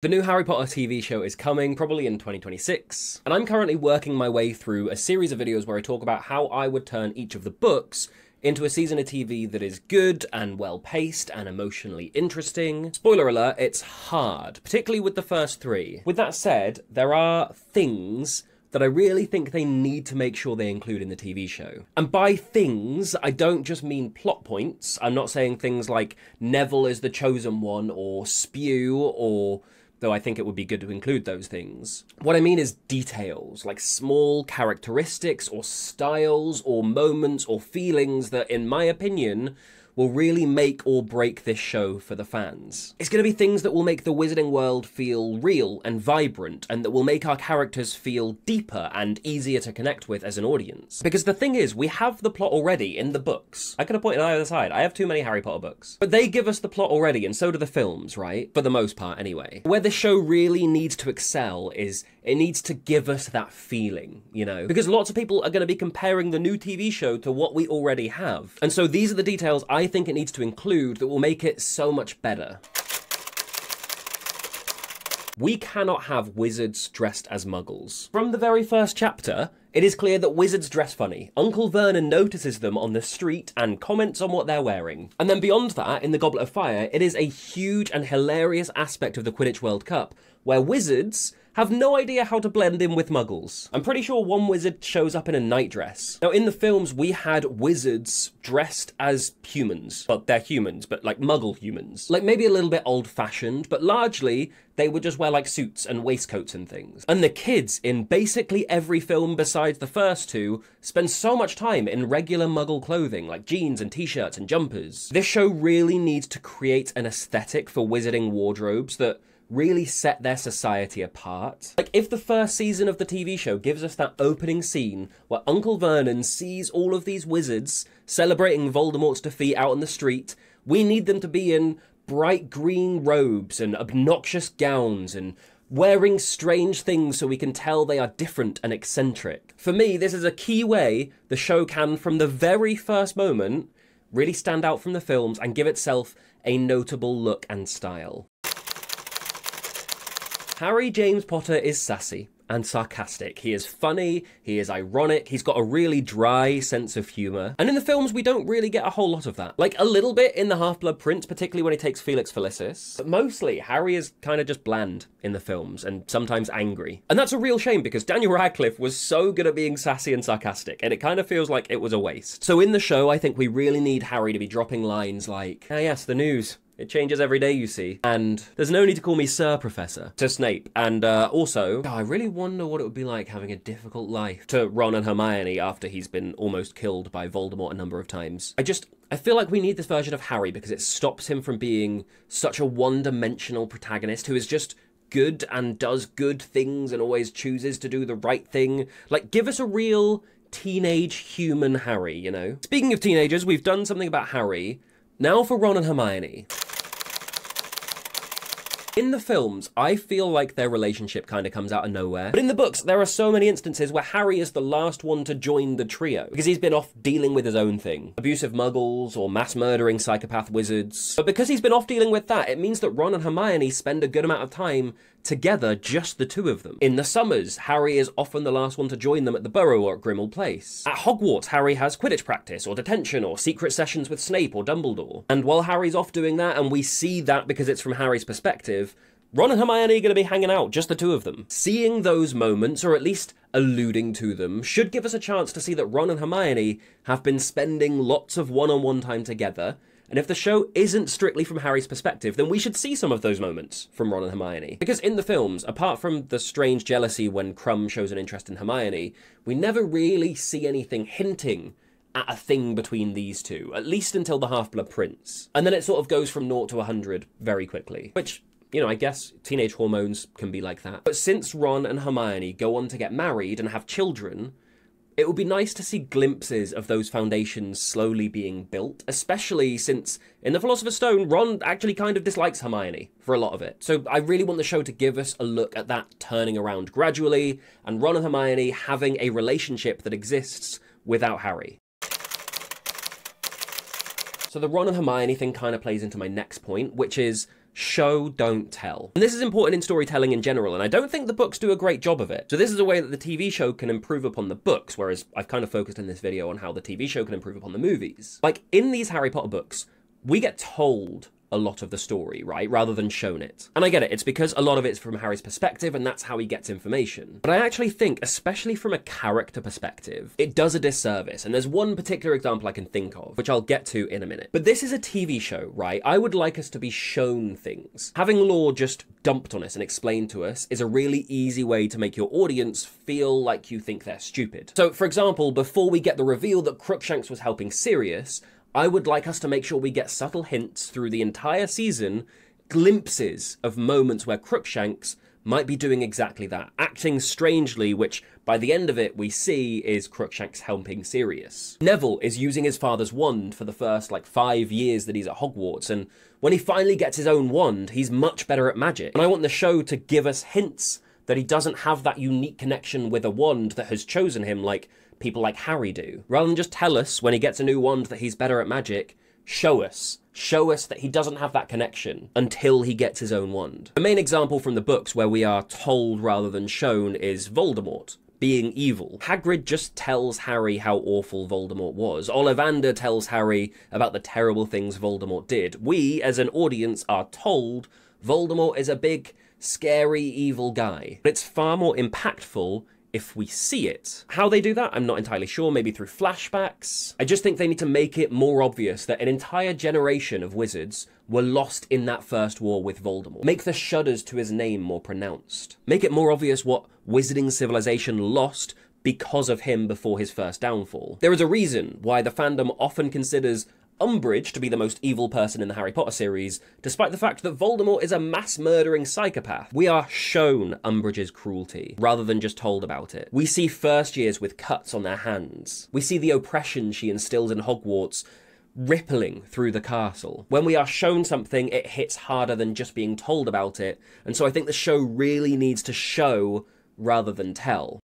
The new Harry Potter TV show is coming, probably in 2026, and I'm currently working my way through a series of videos where I talk about how I would turn each of the books into a season of TV that is good and well-paced and emotionally interesting. Spoiler alert, it's hard, particularly with the first three. With that said, there are things that I really think they need to make sure they include in the TV show. And by things, I don't just mean plot points. I'm not saying things like Neville is the chosen one or Spew or... though I think it would be good to include those things. What I mean is details, like small characteristics or styles or moments or feelings that, in my opinion, will really make or break this show for the fans. It's going to be things that will make the Wizarding World feel real and vibrant, and that will make our characters feel deeper and easier to connect with as an audience. Because the thing is, we have the plot already in the books. I could have pointed either side, I have too many Harry Potter books. But they give us the plot already, and so do the films, right? For the most part, anyway. Where the show really needs to excel is it needs to give us that feeling, you know? Because lots of people are going to be comparing the new TV show to what we already have. And so these are the details I think it needs to include that will make it so much better. We cannot have wizards dressed as muggles. From the very first chapter, it is clear that wizards dress funny. Uncle Vernon notices them on the street and comments on what they're wearing. And then beyond that, in the Goblet of Fire, it is a huge and hilarious aspect of the Quidditch World Cup, where wizards have no idea how to blend in with muggles. I'm pretty sure one wizard shows up in a nightdress. Now in the films, we had wizards dressed as humans. Well, they're humans, but like muggle humans. Like maybe a little bit old fashioned, but largely they would just wear like suits and waistcoats and things. And the kids in basically every film besides the first two spend so much time in regular muggle clothing, like jeans and t-shirts and jumpers. This show really needs to create an aesthetic for wizarding wardrobes that really set their society apart. Like if the first season of the TV show gives us that opening scene where Uncle Vernon sees all of these wizards celebrating Voldemort's defeat out on the street, we need them to be in bright green robes and obnoxious gowns and wearing strange things so we can tell they are different and eccentric. For me, this is a key way the show can, from the very first moment, really stand out from the films and give itself a notable look and style. Harry James Potter is sassy and sarcastic. He is funny, he is ironic, he's got a really dry sense of humour. And in the films, we don't really get a whole lot of that. Like a little bit in the Half-Blood Prince, particularly when he takes Felix Felicis. But mostly, Harry is kind of just bland in the films and sometimes angry. And that's a real shame because Daniel Radcliffe was so good at being sassy and sarcastic, and it kind of feels like it was a waste. So in the show, I think we really need Harry to be dropping lines like, "Ah yes, the news. It changes every day, you see. And there's no need to call me Sir Professor," to Snape. And also, I really wonder what it would be like having a difficult life, to Ron and Hermione after he's been almost killed by Voldemort a number of times. I feel like we need this version of Harry because it stops him from being such a one-dimensional protagonist who is just good and does good things and always chooses to do the right thing. Like, give us a real teenage human Harry, you know? Speaking of teenagers, we've done something about Harry. Now for Ron and Hermione. In the films, I feel like their relationship kind of comes out of nowhere. But in the books, there are so many instances where Harry is the last one to join the trio because he's been off dealing with his own thing. Abusive muggles or mass murdering psychopath wizards. But because he's been off dealing with that, it means that Ron and Hermione spend a good amount of time together, just the two of them. In the summers, Harry is often the last one to join them at the Burrow or at Grimmauld Place. At Hogwarts, Harry has Quidditch practice or detention or secret sessions with Snape or Dumbledore. And while Harry's off doing that, and we see that because it's from Harry's perspective, Ron and Hermione are going to be hanging out, just the two of them. Seeing those moments, or at least alluding to them, should give us a chance to see that Ron and Hermione have been spending lots of one-on-one time together. And if the show isn't strictly from Harry's perspective, then we should see some of those moments from Ron and Hermione. Because in the films, apart from the strange jealousy when Crumb shows an interest in Hermione, we never really see anything hinting at a thing between these two, at least until the Half-Blood Prince. And then it sort of goes from 0 to 100 very quickly, which, you know, I guess teenage hormones can be like that. But since Ron and Hermione go on to get married and have children, it would be nice to see glimpses of those foundations slowly being built, especially since in the Philosopher's Stone, Ron actually kind of dislikes Hermione for a lot of it. So I really want the show to give us a look at that turning around gradually and Ron and Hermione having a relationship that exists without Harry. So the Ron and Hermione thing kind of plays into my next point, which is show, don't tell. And this is important in storytelling in general, and I don't think the books do a great job of it. So this is a way that the TV show can improve upon the books, whereas I've kind of focused in this video on how the TV show can improve upon the movies. Like, in these Harry Potter books, we get told a lot of the story, right? Rather than shown it. And I get it, it's because a lot of it's from Harry's perspective and that's how he gets information. But I actually think, especially from a character perspective, it does a disservice. And there's one particular example I can think of, which I'll get to in a minute. But this is a TV show, right? I would like us to be shown things. Having lore just dumped on us and explained to us is a really easy way to make your audience feel like you think they're stupid. So for example, before we get the reveal that Crookshanks was helping Sirius, I would like us to make sure we get subtle hints through the entire season, glimpses of moments where Crookshanks might be doing exactly that, acting strangely, which by the end of it we see is Crookshanks helping Sirius. Neville is using his father's wand for the first 5 years that he's at Hogwarts, and when he finally gets his own wand, he's much better at magic. And I want the show to give us hints that he doesn't have that unique connection with a wand that has chosen him like people like Harry do. Rather than just tell us when he gets a new wand that he's better at magic, show us. Show us that he doesn't have that connection until he gets his own wand. The main example from the books where we are told rather than shown is Voldemort being evil. Hagrid just tells Harry how awful Voldemort was. Ollivander tells Harry about the terrible things Voldemort did. We, as an audience, are told Voldemort is a big, scary, evil guy. But it's far more impactful if we see it. How they do that, I'm not entirely sure, maybe through flashbacks. I just think they need to make it more obvious that an entire generation of wizards were lost in that first war with Voldemort. Make the shudders to his name more pronounced. Make it more obvious what wizarding civilization lost because of him before his first downfall. There is a reason why the fandom often considers Umbridge to be the most evil person in the Harry Potter series, despite the fact that Voldemort is a mass-murdering psychopath. We are shown Umbridge's cruelty, rather than just told about it. We see first years with cuts on their hands. We see the oppression she instills in Hogwarts rippling through the castle. When we are shown something, it hits harder than just being told about it, and so I think the show really needs to show rather than tell.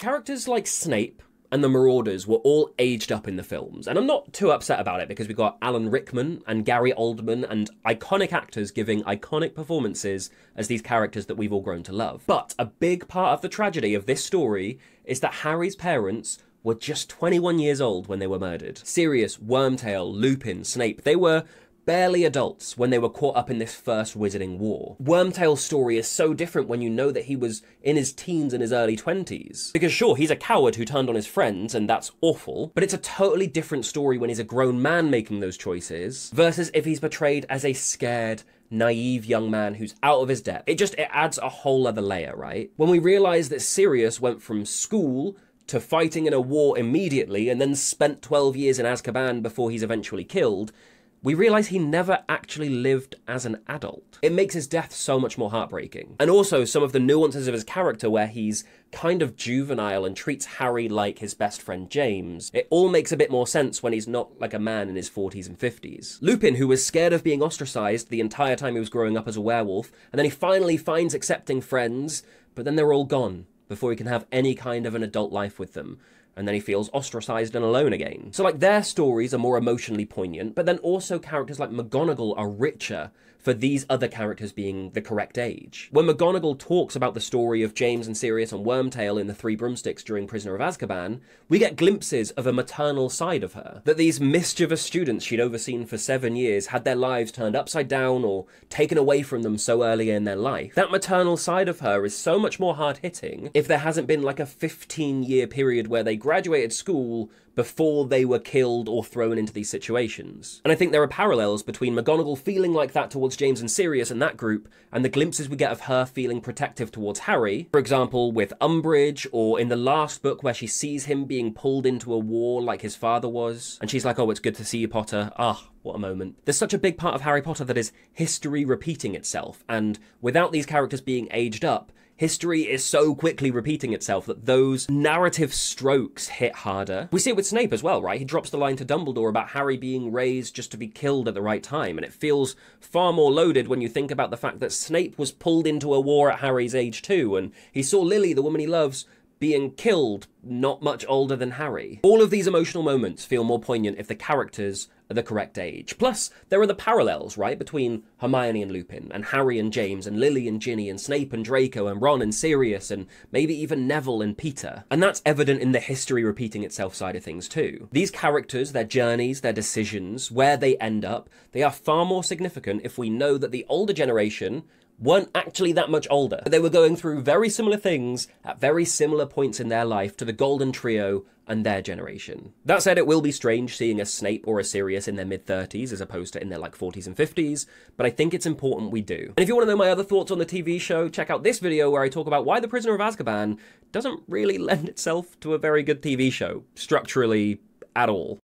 Characters like Snape and the Marauders were all aged up in the films. And I'm not too upset about it because we got Alan Rickman and Gary Oldman and iconic actors giving iconic performances as these characters that we've all grown to love. But a big part of the tragedy of this story is that Harry's parents were just 21 years old when they were murdered. Sirius, Wormtail, Lupin, Snape, they were barely adults when they were caught up in this first wizarding war. Wormtail's story is so different when you know that he was in his teens and his early 20s. Because sure, he's a coward who turned on his friends, and that's awful, but it's a totally different story when he's a grown man making those choices, versus if he's portrayed as a scared, naive young man who's out of his depth. It adds a whole other layer, right? When we realize that Sirius went from school to fighting in a war immediately, and then spent 12 years in Azkaban before he's eventually killed, we realize he never actually lived as an adult. It makes his death so much more heartbreaking. And also some of the nuances of his character where he's kind of juvenile and treats Harry like his best friend James. It all makes a bit more sense when he's not like a man in his 40s and 50s. Lupin, who was scared of being ostracized the entire time he was growing up as a werewolf, and then he finally finds accepting friends, but then they're all gone before he can have any kind of an adult life with them. And then he feels ostracized and alone again. So like their stories are more emotionally poignant, but then also characters like McGonagall are richer for these other characters being the correct age. When McGonagall talks about the story of James and Sirius and Wormtail in The Three Broomsticks during Prisoner of Azkaban, we get glimpses of a maternal side of her. That these mischievous students she'd overseen for 7 years had their lives turned upside down or taken away from them so early in their life. That maternal side of her is so much more hard-hitting if there hasn't been like a 15-year period where they graduated school before they were killed or thrown into these situations. And I think there are parallels between McGonagall feeling like that towards James and Sirius and that group, and the glimpses we get of her feeling protective towards Harry, for example with Umbridge, or in the last book where she sees him being pulled into a war like his father was, and she's like, oh, it's good to see you, Potter. Ah, what a moment. There's such a big part of Harry Potter that is history repeating itself, and without these characters being aged up, history is so quickly repeating itself that those narrative strokes hit harder. We see it with Snape as well, right? He drops the line to Dumbledore about Harry being raised just to be killed at the right time, and it feels far more loaded when you think about the fact that Snape was pulled into a war at Harry's age too, and he saw Lily, the woman he loves, being killed not much older than Harry. All of these emotional moments feel more poignant if the characters the correct age. Plus, there are the parallels, right, between Hermione and Lupin, and Harry and James, and Lily and Ginny, and Snape and Draco, and Ron and Sirius, and maybe even Neville and Peter. And that's evident in the history repeating itself side of things too. These characters, their journeys, their decisions, where they end up, they are far more significant if we know that the older generation weren't actually that much older. They were going through very similar things at very similar points in their life to the Golden Trio and their generation. That said, it will be strange seeing a Snape or a Sirius in their mid-30s as opposed to in their like 40s and 50s, but I think it's important we do. And if you want to know my other thoughts on the TV show, check out this video where I talk about why The Prisoner of Azkaban doesn't really lend itself to a very good TV show, structurally, at all.